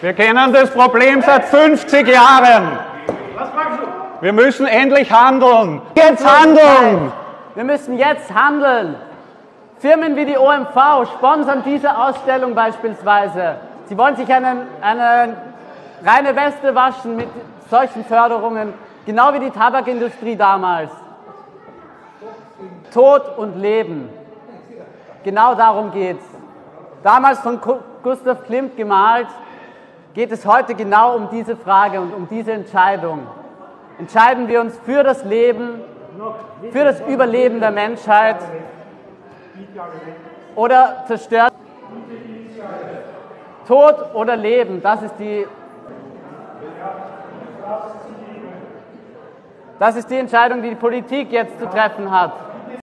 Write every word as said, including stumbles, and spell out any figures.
Wir kennen das Problem seit fünfzig Jahren. Was fragst du? Wir müssen endlich handeln. Jetzt handeln! Wir müssen jetzt handeln. Firmen wie die O M V sponsern diese Ausstellung beispielsweise. Sie wollen sich einen, eine reine Weste waschen mit solchen Förderungen, genau wie die Tabakindustrie damals. Tod und Leben. Genau darum geht's. Damals von Gustav Klimt gemalt, geht es heute genau um diese Frage und um diese Entscheidung. Entscheiden wir uns für das Leben, für das Überleben der Menschheit oder zerstört? Tod oder Leben, das ist die, das ist die Entscheidung, die die Politik jetzt zu treffen hat.